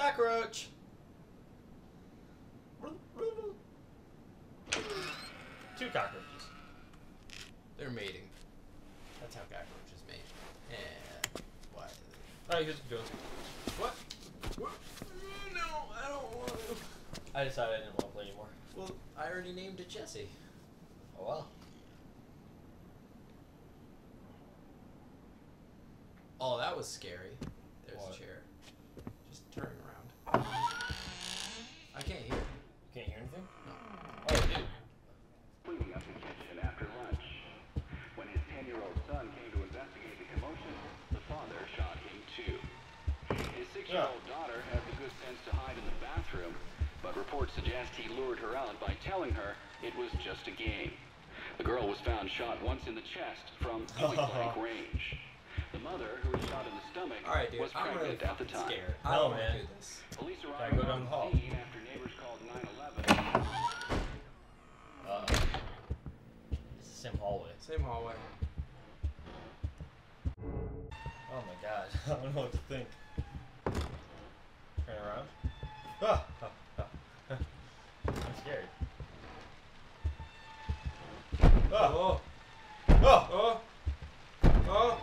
Cockroach! Two cockroaches. They're mating. That's how cockroaches mate. And why? Alright, here's the ghost. What? What? No, I don't want to. I decided I didn't want to play anymore. Well, I already named it Jesse. Oh well. Oh, that was scary. There's a chair. Just turning around. I can't hear. You can't hear anything? No. Oh, dude. Cleaning up his kitchen after lunch. When his 10-year-old son came to investigate the commotion, the father shot him too. His 6-year-old daughter had the good sense to hide in the bathroom, but reports suggest he lured her out by telling her it was just a game. The girl was found shot once in the chest from point-blank range. The mother, who was shot in the stomach, was pregnant at the time. Scared. I don't want to do this. Police arrived on the scene after neighbors called 911. It's the same hallway. Same hallway. Oh my god, I don't know what to think. Turn around. Ah, ah, ah, ah. I'm scared. Oh, oh, oh, oh, oh.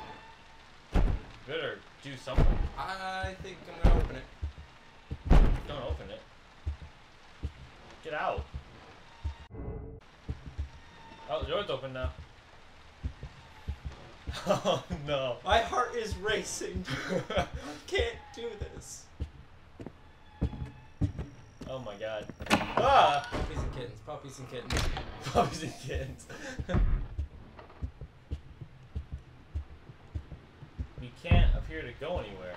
Better do something. I think I'm gonna open it. Don't open it. Get out. Oh, the door's open now. Oh no. My heart is racing. I can't do this. Oh my god. Ah! Puppies and kittens, puppies and kittens. Puppies and kittens. We can't appear to go anywhere.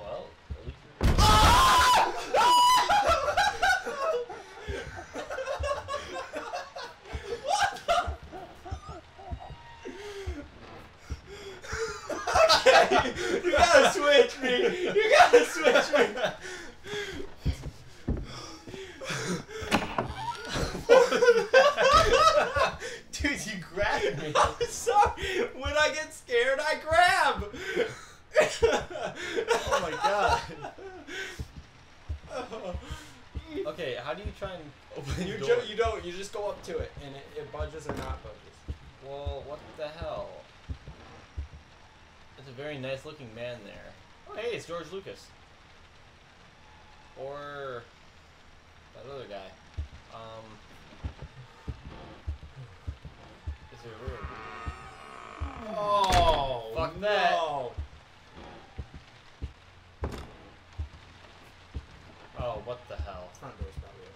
Well, at least we're... Okay, you gotta switch me. You gotta switch me. Dude, you grabbed me. I'm sorry. When I get scared, I grab. Oh my god. Oh. Okay, how do you try and open the door? You don't. You just go up to it, and it budges or not budges. Well, what the hell? That's a very nice-looking man there. Oh, hey, it's George Lucas. Or that other guy. Oh, fuck that. No. Oh, what the hell? Front door's probably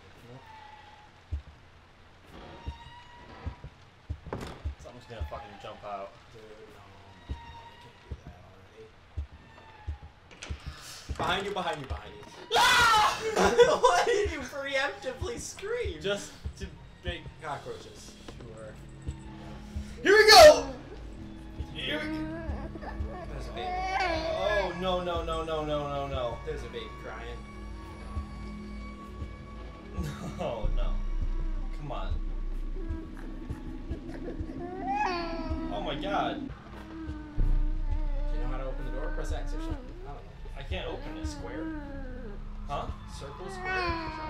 open. Something's gonna fucking jump out. Dude, no. I can't do that already. Behind you, behind you, behind you. Ah! Why did you preemptively scream? Just to big cockroaches. Sure. Here we go! Here we go! There's a baby. Oh, no, no, no, no, no, no, no. There's a baby crying. No, no. Come on. Oh my god. Do you know how to open the door? Press X or something. I don't know. I can't open it. Square? Huh? Circle, square?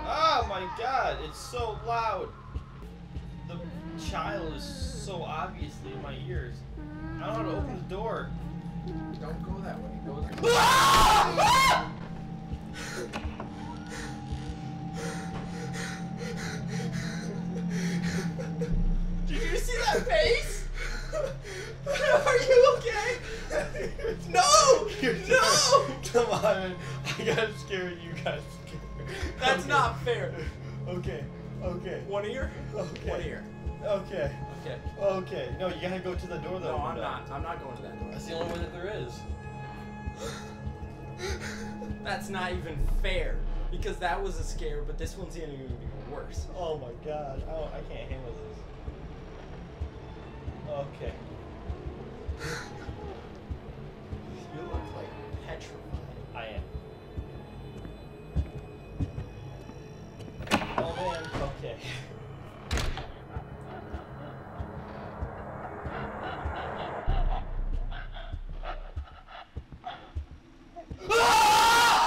Oh my god, it's so loud. The child is so obviously in my ears. I don't know how to open the door. Don't go that way. Go that way. Ah! Did you see that face? Are you okay? No! You're no! Come on, man. I got scared. You got scared. That's okay. Not fair. Okay. Okay. One ear? Okay. One ear. Okay. Okay. Okay. No, you gotta go to the door though. No, I'm not. I'm not going to that door. That's the only way that there is. That's not even fair. Because that was a scare, but this one's even worse. Oh my god. Oh, I can't handle this. Okay. You look like petrified. I am. Oh man, okay. Ah!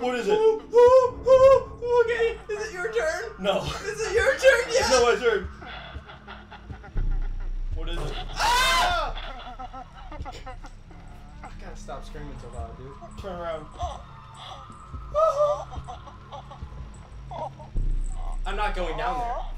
What is it? Okay, is it your turn? No. Is it your turn? Yeah. It's not my turn. What is it? Ah! I gotta stop screaming so loud, dude. Turn around. I'm not going down there.